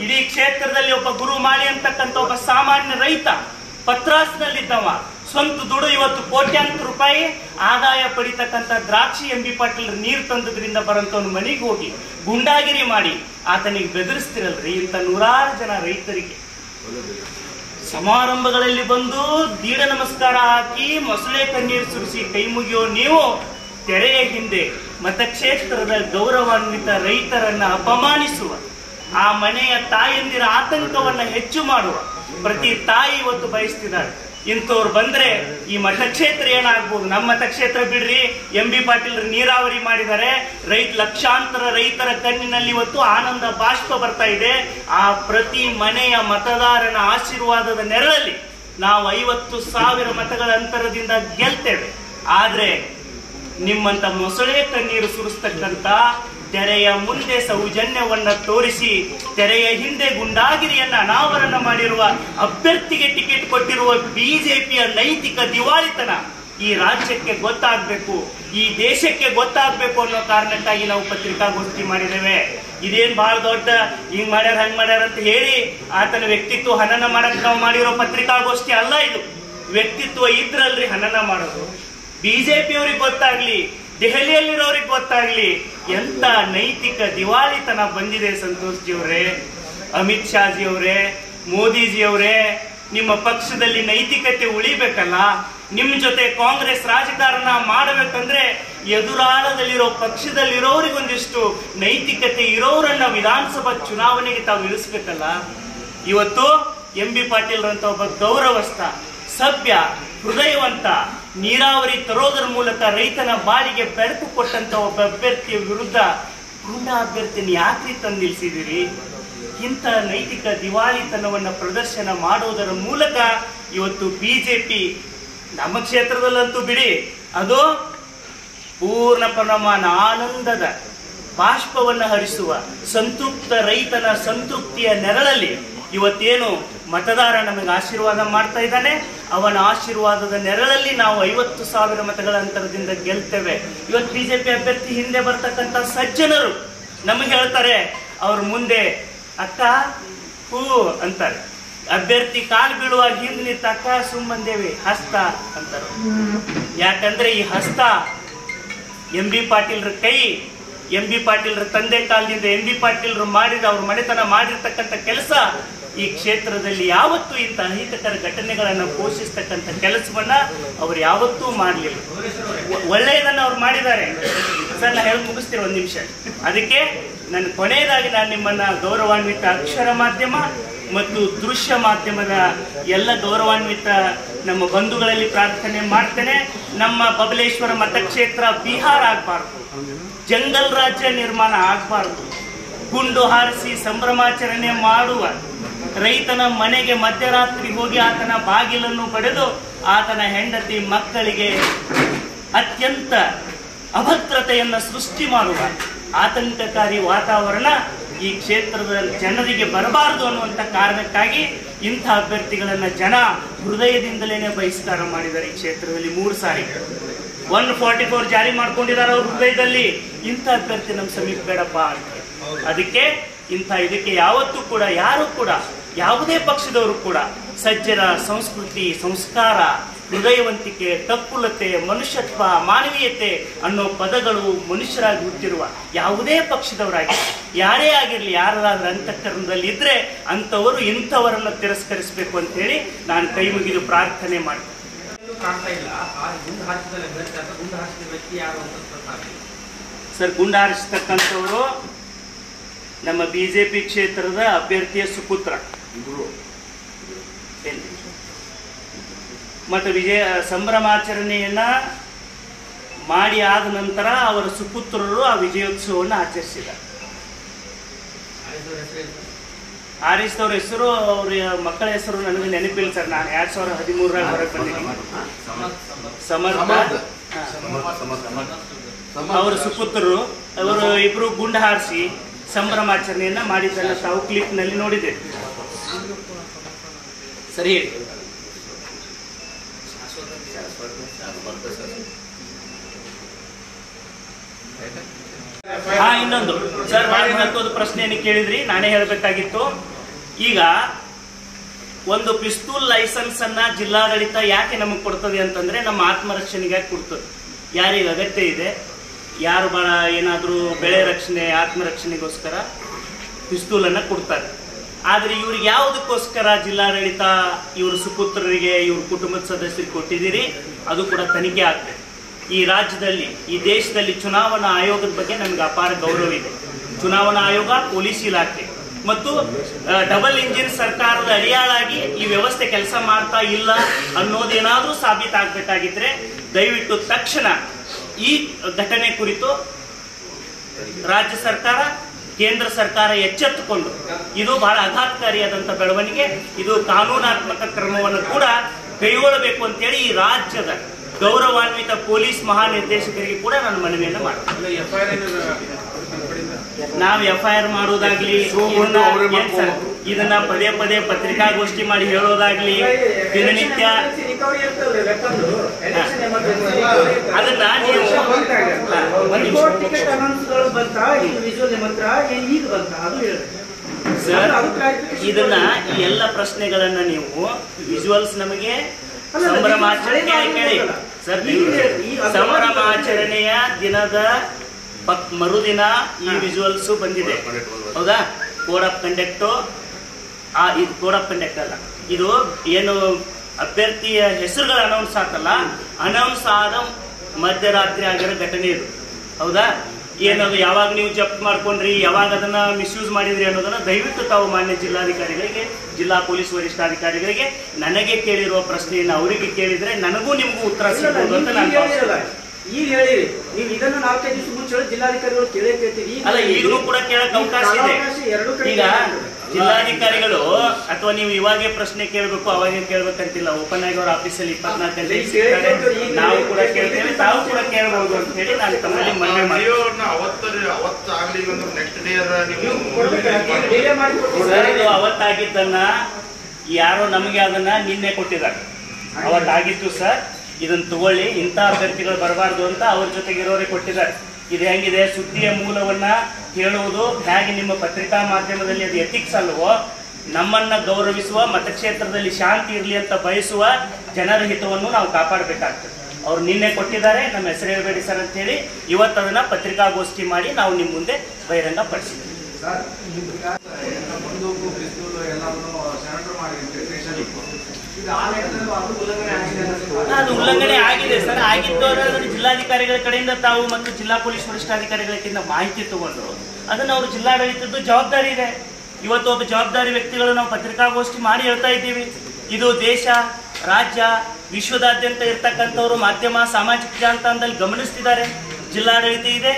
ಇಡೀ ಕ್ಷೇತ್ರದಲ್ಲಿ ಒಬ್ಬ ಗುರು ಮಾಡಿ ಅಂತಕ್ಕಂಥ ಒಬ್ಬ ಸಾಮಾನ್ಯ ರೈತ, ಪತ್ರಾಸ್ನಲ್ಲಿದ್ದವ, ಸ್ವಂತ ದುಡ್ಡು ಇವತ್ತು ಕೋಟ್ಯಾಂತರ ರೂಪಾಯಿ ಆದಾಯ ಪಡಿತಕ್ಕಂಥ ದ್ರಾಕ್ಷಿ M.B. ಪಾಟೀಲ್ ನೀರು ತಂದದ್ರಿಂದ ಬರಂತವನು ಮನೆಗೆ ಹೋಗಿ ಗುಂಡಾಗಿರಿ ಮಾಡಿ ಆತನಿಗೆ ಬೆದರಿಸ್ತಿರಲ್ರಿ. ಇಂಥ ನೂರಾರು ಜನ ರೈತರಿಗೆ ಸಮಾರಂಭಗಳಲ್ಲಿ ಬಂದು ದೀಢ ನಮಸ್ಕಾರ ಹಾಕಿ ಮೊಸಳೆ ಕಣ್ಣೀರು ಸುರಿಸಿ ಕೈ ಮುಗಿಯೋ ನೀವು ತೆರೆಯ ಹಿಂದೆ ಮತಕ್ಷೇತ್ರದ ಗೌರವಾನ್ವಿತ ರೈತರನ್ನ ಅಪಮಾನಿಸುವ, ಆ ಮನೆಯ ತಾಯಂದಿರ ಆತಂಕವನ್ನ ಹೆಚ್ಚು ಮಾಡುವ ಪ್ರತಿ ತಾಯಿ ಇವತ್ತು ಬಯಸ್ತಿದ್ದಾರೆ. ಇಂಥವ್ರು ಬಂದ್ರೆ ಈ ಮತಕ್ಷೇತ್ರ ಏನಾಗ್ಬೋದು? ನಮ್ಮ ಮತಕ್ಷೇತ್ರ ಬಿಡ್ರಿ, M.B. ಪಾಟೀಲ್ ನೀರಾವರಿ ಮಾಡಿದ್ದಾರೆ, ಲಕ್ಷಾಂತರ ರೈತರ ಕಣ್ಣಿನಲ್ಲಿ ಇವತ್ತು ಆನಂದ ಬಾಷ್ಪ ಬರ್ತಾ ಇದೆ. ಆ ಪ್ರತಿ ಮನೆಯ ಮತದಾರನ ಆಶೀರ್ವಾದದ ನೆರಳಲ್ಲಿ ನಾವು 50,000 ಮತಗಳ ಅಂತರದಿಂದ ಗೆಲ್ತೇವೆ. ಆದ್ರೆ ನಿಮ್ಮಂತ ಮೊಸಳೆ ಕಣ್ಣೀರು ಸುರಿಸ್ತಕ್ಕಂಥ ತೆರೆಯ ಮುಂದೆ ಸೌಜನ್ಯವನ್ನ ತೋರಿಸಿ ತೆರೆಯ ಹಿಂದೆ ಗುಂಡಾಗಿರಿಯನ್ನ ಅನಾವರಣ ಮಾಡಿರುವ ಅಭ್ಯರ್ಥಿಗೆ ಟಿಕೆಟ್ ಕೊಟ್ಟಿರುವ ಬಿಜೆಪಿಯ ನೈತಿಕ ದಿವಾಳಿತನ ಈ ರಾಜ್ಯಕ್ಕೆ ಗೊತ್ತಾಗಬೇಕು, ಈ ದೇಶಕ್ಕೆ ಗೊತ್ತಾಗಬೇಕು ಅನ್ನೋ ಕಾರಣಕ್ಕಾಗಿ ನಾವು ಪತ್ರಿಕಾಗೋಷ್ಠಿ ಮಾಡಿದ್ದೇವೆ. ಇದೇನು ಬಹಳ ದೊಡ್ಡ ಹಿಂಗ್ ಮಾಡ್ಯಾರ ಹಂಗ್ ಮಾಡ್ಯಾರ ಅಂತ ಹೇಳಿ ಆತನ ವ್ಯಕ್ತಿತ್ವ ಹನನ ಮಾಡಕ್ ನಾವು ಮಾಡಿರೋ ಪತ್ರಿಕಾಗೋಷ್ಠಿ ಅಲ್ಲ. ಇದು ವ್ಯಕ್ತಿತ್ವ ಇದ್ರಲ್ರಿ ಹನನ ಮಾಡೋದು. ಬಿಜೆಪಿಯವ್ರಿಗೆ ಗೊತ್ತಾಗ್ಲಿ, ದೆಹಲಿಯಲ್ಲಿರೋರಿಗೆ ಗೊತ್ತಾಗ್ಲಿ ಎಂತ ನೈತಿಕ ದಿವಾಳಿತನ ಬಂದಿದೆ. ಸಂತೋಷ್ ಜಿ ಅವರೇ, ಅಮಿತ್ ಶಾ ಜಿ ಅವರೇ, ಮೋದಿ ಜಿ ಅವರೇ, ನಿಮ್ಮ ಪಕ್ಷದಲ್ಲಿ ನೈತಿಕತೆ ಉಳಿಬೇಕಲ್ಲ. ನಿಮ್ಮ ಜೊತೆ ಕಾಂಗ್ರೆಸ್ ರಾಜಕಾರಣ ಮಾಡಬೇಕಂದ್ರೆ ಎದುರಾಳದಲ್ಲಿರೋ ಪಕ್ಷದಲ್ಲಿರೋರಿಗೊಂದಿಷ್ಟು ನೈತಿಕತೆ ಇರೋರನ್ನ ವಿಧಾನಸಭಾ ಚುನಾವಣೆಗೆ ತಾವು ಇಳಿಸ್ಬೇಕಲ್ಲ. ಇವತ್ತು M.B. ಪಾಟೀಲ್ ರಂತ ಒಬ್ಬ ಗೌರವಸ್ಥ, ಸಭ್ಯ, ಹೃದಯವಂತ, ನೀರಾವರಿ ತರೋದ್ರ ಮೂಲಕ ರೈತನ ಬಾಳಿಗೆ ಬೆಳಕು ಕೊಟ್ಟಂತ ಒಬ್ಬ ಅಭ್ಯರ್ಥಿಯ ವಿರುದ್ಧ ಗುಂಡ ಅಭ್ಯರ್ಥಿನ ಯಾಕ್ರಿ ತಂದು ನಿಲ್ಲಿಸಿದಿರಿ? ಇಂಥ ನೈತಿಕ ದಿವಾಳಿತನವನ್ನ ಪ್ರದರ್ಶನ ಮಾಡೋದರ ಮೂಲಕ ಇವತ್ತು ಬಿಜೆಪಿ ನಮ್ಮ ಕ್ಷೇತ್ರದಲ್ಲಂತೂ ಬಿಡಿ, ಅದು ಪೂರ್ಣ ಪ್ರಮಾಣ ಆನಂದದ ಬಾಷ್ಪವನ್ನು ಹರಿಸುವ ಸಂತೃಪ್ತ ರೈತನ ಸಂತೃಪ್ತಿಯ ನೆರಳಲ್ಲಿ ಇವತ್ತೇನು ಮತದಾರ ನಮಗೆ ಆಶೀರ್ವಾದ ಮಾಡ್ತಾ ಇದ್ದಾನೆ, ಅವನ ಆಶೀರ್ವಾದದ ನೆರಳಲ್ಲಿ ನಾವು 50,000 ಮತಗಳ ಅಂತರದಿಂದ ಗೆಲ್ತೇವೆ. ಇವತ್ತು ಬಿಜೆಪಿ ಅಭ್ಯರ್ಥಿ ಹಿಂದೆ ಬರ್ತಕ್ಕಂಥ ಸಜ್ಜನರು ನಮಗೆ ಹೇಳ್ತಾರೆ, ಅವ್ರ ಮುಂದೆ ಅಕ್ಕ ಹೂ ಅಂತಾರೆ, ಅಭ್ಯರ್ಥಿ ಕಾಲು ಬೀಳುವಾಗ ಹಿಂದೆ ನಿಂತ ಅಕ್ಕ ಸುಮ್ಮಂದೇವಿ ಹಸ್ತ ಅಂತಾರೆ. ಯಾಕಂದ್ರೆ ಈ ಹಸ್ತ M.B. ಪಾಟೀಲ್ರ ಕೈ, M.B. ಪಾಟೀಲ್ರ ತಂದೆ ಕಾಲದಿಂದ M.B. ಪಾಟೀಲ್ರು ಮಾಡಿದ ಅವ್ರ ಮನೆತನ ಮಾಡಿರ್ತಕ್ಕಂಥ ಕೆಲಸ ಈ ಕ್ಷೇತ್ರದಲ್ಲಿ ಯಾವತ್ತೂ ಇಂಥ ಅಹಿತಕರ ಘಟನೆಗಳನ್ನು ಪೋಷಿಸ್ತಕ್ಕಂಥ ಕೆಲಸವನ್ನ ಅವ್ರು ಯಾವತ್ತೂ ಮಾಡಲಿಲ್ಲ. ಒಳ್ಳೆಯದನ್ನ ಅವ್ರು ಮಾಡಿದ್ದಾರೆ ಸರ್. ನಾ ಹೇಳಿ ಮುಗಿಸ್ತೀರ ಒಂದು ನಿಮಿಷ. ಅದಕ್ಕೆ ನನ್ನ ಕೊನೆಯದಾಗಿ ನಾನು ನಿಮ್ಮನ್ನ ಗೌರವಾನ್ವಿತ ಅಕ್ಷರ ಮಾಧ್ಯಮ ಮತ್ತು ದೃಶ್ಯ ಮಾಧ್ಯಮದ ಎಲ್ಲ ಗೌರವಾನ್ವಿತ ನಮ್ಮ ಬಂಧುಗಳಲ್ಲಿ ಪ್ರಾರ್ಥನೆ ಮಾಡ್ತೇನೆ, ನಮ್ಮ ಬಬಲೇಶ್ವರ ಮತಕ್ಷೇತ್ರ ಬಿಹಾರ ಆಗಬಾರ್ದು, ಜಂಗಲ್ ರಾಜ್ಯ ನಿರ್ಮಾಣ ಆಗಬಾರ್ದು. ಗುಂಡು ಹಾರಿಸಿ ಸಂಭ್ರಮಾಚರಣೆ ಮಾಡುವ ರೈತನ ಮನೆಗೆ ಮಧ್ಯರಾತ್ರಿ ಹೋಗಿ ಆತನ ಬಾಗಿಲನ್ನು ಪಡೆದು ಆತನ ಹೆಂಡತಿ ಮಕ್ಕಳಿಗೆ ಅತ್ಯಂತ ಅಭದ್ರತೆಯನ್ನು ಸೃಷ್ಟಿ ಮಾಡುವ ಆತಂಕಕಾರಿ ವಾತಾವರಣ ಈ ಕ್ಷೇತ್ರದ ಜನರಿಗೆ ಬರಬಾರದು ಅನ್ನುವಂಥ ಕಾರಣಕ್ಕಾಗಿ ಇಂಥ ಅಭ್ಯರ್ಥಿಗಳನ್ನ ಜನ ಹೃದಯದಿಂದಲೇ ಬಹಿಷ್ಕಾರ ಮಾಡಿದ್ದಾರೆ. ಈ ಕ್ಷೇತ್ರದಲ್ಲಿ 3 ಸಾರಿ 144 ಜಾರಿ ಮಾಡ್ಕೊಂಡಿದ್ದಾರೆ ಅವ್ರ ಹೃದಯದಲ್ಲಿ. ಇಂಥ ಅಭ್ಯರ್ಥಿ ನಮ್ಮ ಸಮೀಪ ಬೇಡಪ್ಪ ಅಂತ. ಅದಕ್ಕೆ ಇದಕ್ಕೆ ಯಾವತ್ತೂ ಕೂಡ ಯಾರು ಕೂಡ ಯಾವುದೇ ಪಕ್ಷದವರು ಕೂಡ ಸಜ್ಜನ ಸಂಸ್ಕೃತಿ, ಸಂಸ್ಕಾರ, ಹೃದಯವಂತಿಕೆ, ತಪ್ಪುಲತೆ, ಮನುಷ್ಯತ್ವ, ಮಾನವೀಯತೆ ಅನ್ನೋ ಪದಗಳು ಮನುಷ್ಯರಾಗಿ ಹುಟ್ಟಿರುವ ಯಾವುದೇ ಪಕ್ಷದವರಾಗಿ ಯಾರೇ ಆಗಿರಲಿ ಯಾರಾದ್ರೂ ಅಂತಃಕರಣದಲ್ಲಿ ಇದ್ರೆ ಅಂಥವರು ಇಂಥವರನ್ನು ತಿರಸ್ಕರಿಸಬೇಕು ಅಂತ ಹೇಳಿ ನಾನು ಕೈ ಮುಗಿದು ಪ್ರಾರ್ಥನೆ ಮಾಡ್ತೀನಿ. ಸರ್, ಗುಂಡು ಹಾರಿಸ್ತಕ್ಕಂಥವರು ನಮ್ಮ ಬಿಜೆಪಿ ಕ್ಷೇತ್ರದ ಅಭ್ಯರ್ಥಿಯ ಸುಪುತ್ರ ಮತ್ತು ವಿಜಯ ಸಂಭ್ರಮಾಚರಣೆಯನ್ನ ಮಾಡಿ ಆದ ನಂತರ ಅವರ ಸುಪುತ್ರರು ಆ ವಿಜಯೋತ್ಸವವನ್ನು ಆಚರಿಸಿದ್ದಾರೆ. ಆರಿಸಿದವ್ರ ಹೆಸರು, ಅವ್ರ ಮಕ್ಕಳ ಹೆಸರು ನನಗೆ ನೆನಪಿಲ್ಲ ಸರ್. ನಾನು 2013 ಹೊರಗೆ ಬಂದಿದ್ದೀನಿ. ಸಮರ್ಥ ಅವರ ಸುಪುತ್ರರು, ಅವರು ಇಬ್ರು ಗುಂಡು ಹಾರಿಸಿ ಸಂಭ್ರಮಾಚರಣೆಯನ್ನ ಮಾಡಿದ್ದನ್ನು ತಾವು ಕ್ಲಿಪ್ ನಲ್ಲಿ ನೋಡಿದೆ. ಸರಿ, ಹಾ, ಇನ್ನೊಂದು ಸರ್, ಮಹತ್ವದ ಪ್ರಶ್ನೆಯನ್ನು ಕೇಳಿದ್ರಿ, ನಾನೇ ಹೇಳಬೇಕಾಗಿತ್ತು. ಈಗ ಒಂದು ಪಿಸ್ತೂಲ್ ಲೈಸೆನ್ಸ್ ಅನ್ನ ಜಿಲ್ಲಾಡಳಿತ ಯಾಕೆ ನಮಗೆ ಕೊಡ್ತದೆ ಅಂತಂದ್ರೆ ನಮ್ಮ ಆತ್ಮರಕ್ಷಣೆಗಾಗಿ ಕೊಡ್ತದೆ. ಯಾರಿಗೆ ಅಗತ್ಯ ಇದೆ, ಯಾರು ಏನಾದರೂ ಬೆಳೆ ರಕ್ಷಣೆ, ಆತ್ಮರಕ್ಷಣೆಗೋಸ್ಕರ ಪಿಸ್ತೂಲನ್ನು ಕೊಡ್ತಾರೆ. ಆದರೆ ಇವ್ರಿಗೆ ಯಾವುದಕ್ಕೋಸ್ಕರ ಜಿಲ್ಲಾಡಳಿತ ಇವ್ರ ಸುಪುತ್ರರಿಗೆ, ಇವ್ರ ಕುಟುಂಬದ ಸದಸ್ಯರಿಗೆ ಕೊಟ್ಟಿದ್ದೀರಿ, ಅದು ಕೂಡ ತನಿಖೆ ಆಗ್ತದೆ. ಈ ರಾಜ್ಯದಲ್ಲಿ, ಈ ದೇಶದಲ್ಲಿ ಚುನಾವಣಾ ಆಯೋಗದ ಬಗ್ಗೆ ನಮ್ಗೆ ಅಪಾರ ಗೌರವ ಇದೆ. ಚುನಾವಣಾ ಆಯೋಗ ಪೊಲೀಸ್ ಇಲಾಖೆ ಮತ್ತು ಡಬಲ್ ಇಂಜಿನ್ ಸರ್ಕಾರದ ಅಡಿಯಾಳಾಗಿ ಈ ವ್ಯವಸ್ಥೆ ಕೆಲಸ ಮಾಡ್ತಾ ಇಲ್ಲ ಅನ್ನೋದೇನಾದ್ರೂ ಸಾಬೀತಾಗಬೇಕಾಗಿದ್ರೆ ದಯವಿಟ್ಟು ತಕ್ಷಣ ಈ ಘಟನೆ ಕುರಿತು ರಾಜ್ಯ ಸರ್ಕಾರ, ಕೇಂದ್ರ ಸರ್ಕಾರ ಎಚ್ಚೆತ್ತುಕೊಂಡು, ಇದು ಬಹಳ ಆಘಾತಕಾರಿಯಾದಂಥ ಬೆಳವಣಿಗೆ, ಇದು ಕಾನೂನಾತ್ಮಕ ಕ್ರಮವನ್ನು ಕೂಡ ಕೈಗೊಳ್ಳಬೇಕು ಅಂತೇಳಿ ಈ ರಾಜ್ಯದ ಗೌರವಾನ್ವಿತ ಪೊಲೀಸ್ ಮಹಾನಿರ್ದೇಶಕರಿಗೆ ಕೂಡ ನಾನು ಮನವಿಯನ್ನು ಮಾಡ್ತೀನಿ. ನಾವು ಎಫ್ಐಆರ್ ಮಾಡೋದಾಗ್ಲಿ, ಇದನ್ನ ಪದೇ ಪದೇ ಪತ್ರಿಕಾಗೋಷ್ಠಿ ಮಾಡಿ ಹೇಳೋದಾಗ್ಲಿ, ದಿನನಿತ್ಯ ಅದನ್ನ ನೀವು ಸರ್ ಇದನ್ನ ಎಲ್ಲ ಪ್ರಶ್ನೆಗಳನ್ನ ನೀವು ವಿಜುವಲ್ಸ್ ನಮಗೆ ಸಂಭ್ರಮಾಚರಣೆ ಕೇಳಿ ಸರ್, ಸಂಭ್ರಮಾಚರಣೆಯ ದಿನದ ಮರುದಿನ ಈ ವಿಜುವಲ್ಸ್ ಬಂದಿದೆ ಹೌದಾ. Code of conduct code of conduct ಅಲ್ಲ, ಇದು ಏನು ಅಭ್ಯರ್ಥಿಯ ಹೆಸರುಗಳು ಅನೌನ್ಸ್ ಆತಲ್ಲ, ಅನೌನ್ಸ್ ಆದ ಮಧ್ಯರಾತ್ರಿ ಆಗಿರೋ ಘಟನೆ ಇದು ಹೌದಾ. ಏನದು ಯಾವಾಗ ನೀವು ಜಪ್ತ್ ಮಾಡ್ಕೊಂಡ್ರಿ, ಯಾವಾಗ ಅದನ್ನ ಮಿಸ್ಯೂಸ್ ಮಾಡಿದ್ರಿ ಅನ್ನೋದನ್ನ ದಯವಿಟ್ಟು ತಾವು ಮಾನ್ಯ ಜಿಲ್ಲಾಧಿಕಾರಿಗಳಿಗೆ, ಜಿಲ್ಲಾ ಪೊಲೀಸ್ ವರಿಷ್ಠಾಧಿಕಾರಿಗಳಿಗೆ, ನನಗೆ ಕೇಳಿರುವ ಪ್ರಶ್ನೆಯನ್ನು ಅವರಿಗೆ ಕೇಳಿದ್ರೆ ನನಗೂ ನಿಮಗೂ ಉತ್ತರ ಸಿಗಬಹುದು ಅಂತ ನಾನು ಭಾವಿಸಿಲ್ಲ. ಈಗ ಹೇಳಿರಿ ನೀವು, ಇದನ್ನು ನಾಲ್ಕೈದು ದಿವಸ ಮುಂಚೆ ಜಿಲ್ಲಾಧಿಕಾರಿಗಳು ಕೇಳೇ ಕೇಳ್ತೀವಿ ಅಲ್ಲ, ಈಗಲೂ ಕೂಡ ಕೇಳಕ್ ಅವಕಾಶ ಇದೆ. ಈಗ ಜಿಲ್ಲಾಧಿಕಾರಿಗಳು ಅಥವಾ ನೀವು ಇವಾಗೇ ಪ್ರಶ್ನೆ ಕೇಳಬೇಕು ಅವಾಗೇ ಕೇಳ್ಬೇಕಂತಿಲ್ಲ, ಓಪನ್ ಆಗಿ ಅವ್ರ ಆಫೀಸಲ್ಲಿ 24 ಗಂಟೆ ನಾವು ಕೂಡ ಕೇಳ್ತೇವೆ, ತಾವು ಕೂಡ ಕೇಳಬಹುದು ಅಂತ ಹೇಳಿ ನಾನು ತಮ್ಮಲ್ಲಿ ಮನವಿ ಮಾಡಿದ್ದು. ಅವತ್ತಾಗಿದ್ದನ್ನ ಯಾರೋ ನಮಗೆ ಅದನ್ನ ನಿನ್ನೆ ಕೊಟ್ಟಿದ್ದಾರೆ, ಅವತ್ತಾಗಿತ್ತು ಸರ್ ಇದನ್ನ ತಗೊಳ್ಳಿ, ಇಂಥ ಅಭ್ಯರ್ಥಿಗಳು ಬರಬಾರ್ದು ಅಂತ ಅವ್ರ ಜೊತೆಗಿರೋರೇ ಕೊಟ್ಟಿದ್ದಾರೆ. ಇದು ಹೆಂಗಿದೆ ಸುದ್ದಿಯ ಮೂಲವನ್ನ ಹೇಳುವುದು, ಹೇಗೆ ನಿಮ್ಮ ಪತ್ರಿಕಾ ಮಾಧ್ಯಮದಲ್ಲಿ ಅದು ಎಥಿಕ್ಸ್ ಅಲ್ವೋ? ನಮ್ಮನ್ನ ಗೌರವಿಸುವ, ಮತಕ್ಷೇತ್ರದಲ್ಲಿ ಶಾಂತಿ ಇರಲಿ ಅಂತ ಬಯಸುವ ಜನರ ಹಿತವನ್ನು ನಾವು ಕಾಪಾಡಬೇಕಾಗ್ತದೆ. ಅವ್ರು ನಿನ್ನೆ ಕೊಟ್ಟಿದ್ದಾರೆ, ನಮ್ಮ ಹೆಸರು ಹೇಳಬೇಡಿ ಸರ್ ಅಂತ ಹೇಳಿ ಇವತ್ತದನ್ನ ಪತ್ರಿಕಾಗೋಷ್ಠಿ ಮಾಡಿ ನಾವು ನಿಮ್ಮ ಮುಂದೆ ಬಹಿರಂಗ ಪಡಿಸಿದ್ವಿ. ಅದು ಉಲ್ಲಂಘನೆ ಆಗಿದೆ ಸರ್, ಆಗಿದ್ದು ಜಿಲ್ಲಾಧಿಕಾರಿಗಳ ಕಡೆಯಿಂದ ತಾವು ಮತ್ತು ಜಿಲ್ಲಾ ಪೊಲೀಸ್ ವರಿಷ್ಠಾಧಿಕಾರಿಗಳಿಂದ ಮಾಹಿತಿ ತಗೊಂಡು ಅದನ್ನು ಅವರು ಜಿಲ್ಲಾಡಳಿತದ್ದು ಜವಾಬ್ದಾರಿ ಇದೆ. ಇವತ್ತು ಒಬ್ಬ ಜವಾಬ್ದಾರಿ ವ್ಯಕ್ತಿಗಳು ನಾವು ಪತ್ರಿಕಾಗೋಷ್ಠಿ ಮಾಡಿ ಹೇಳ್ತಾ ಇದ್ದೀವಿ. ಇದು ದೇಶ, ರಾಜ್ಯ, ವಿಶ್ವದಾದ್ಯಂತ ಇರ್ತಕ್ಕಂಥವ್ರು ಮಾಧ್ಯಮ, ಸಾಮಾಜಿಕ ಜಾಲತಾಣದಲ್ಲಿ ಗಮನಿಸ್ತಿದ್ದಾರೆ. ಜಿಲ್ಲಾಡಳಿತ ಇದೆ,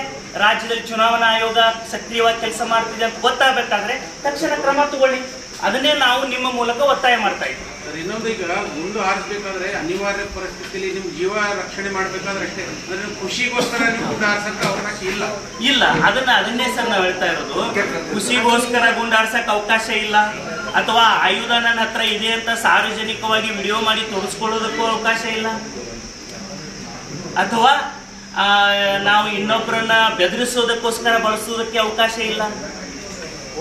ರಾಜ್ಯದಲ್ಲಿ ಚುನಾವಣಾ ಆಯೋಗ ಸಕ್ರಿಯವಾಗಿ ಕೆಲಸ ಮಾಡ್ತಿದೆ ಅಂತ ಗೊತ್ತಾಗಬೇಕಾದ್ರೆ ತಕ್ಷಣ ಕ್ರಮ ತಗೊಳ್ಳಿ. ಅದನ್ನೇ ನಾವು ನಿಮ್ಮ ಮೂಲಕ ಒತ್ತಾಯ ಮಾಡ್ತಾ ಇದ್ದೀವಿ. ಇನ್ನೊಂದು, ಈಗ ಮುಂದೆ ಆರಿಸಬೇಕಾದ್ರೆ ಅನಿವಾರ್ಯ ಪರಿಸ್ಥಿತಿಯಲ್ಲಿ ನಿಮ್ ಜೀವ ರಕ್ಷಣೆ ಮಾಡ್ಬೇಕಾದ್ರೆ ಅಷ್ಟೇ, ಅಂದ್ರೆ ಖುಷಿಗೋಸ್ಕರ ನೀವು ಗುಂಡಾಡ್ಸಕ್ಕೆ ಅವಕಾಶ ಇಲ್ಲ ಇಲ್ಲ ಅದನ್ನ ಅದನ್ನೇ ಸರ್ ನಾವು ಹೇಳ್ತಾ ಇರೋದು. ಖುಷಿಗೋಸ್ಕರ ಗುಂಡಾಡ್ಸಕ್ಕೆ ಅವಕಾಶ ಇಲ್ಲ, ಅಥವಾ ಆಯುಧ ನನ್ನ ಹತ್ರ ಇದೆ ಅಂತ ಸಾರ್ವಜನಿಕವಾಗಿ ವಿಡಿಯೋ ಮಾಡಿ ತೋರಿಸ್ಕೊಳ್ಳೋದಕ್ಕೂ ಅವಕಾಶ ಇಲ್ಲ, ಅಥವಾ ನಾವು ಇನ್ನೊಬ್ಬರನ್ನ ಬೆದರಿಸೋದಕ್ಕೋಸ್ಕರ ಬಳಸೋದಕ್ಕೆ ಅವಕಾಶ ಇಲ್ಲ.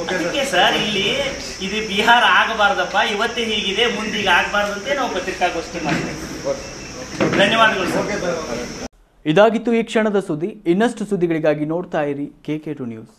ಅದಕ್ಕೆ ಸರ್ ಇಲ್ಲಿ ಇದು ಬಿಹಾರ ಆಗಬಾರ್ದಪ್ಪ, ಇವತ್ತೇ ಹೀಗಿದೆ, ಮುಂದೆ ಈಗ ಆಗಬಾರ್ದಂತೆ ನಾವು ಪತ್ರಿಕಾಗೋಷ್ಠಿ ಮಾಡ್ತೀವಿ. ಧನ್ಯವಾದಗಳು ಸರ್. ಇದಾಗಿತ್ತು ಈ ಕ್ಷಣದ ಸುದ್ದಿ. ಇನ್ನಷ್ಟು ಸುದ್ದಿಗಳಿಗಾಗಿ ನೋಡ್ತಾ ಇರಿ KK2 ನ್ಯೂಸ್.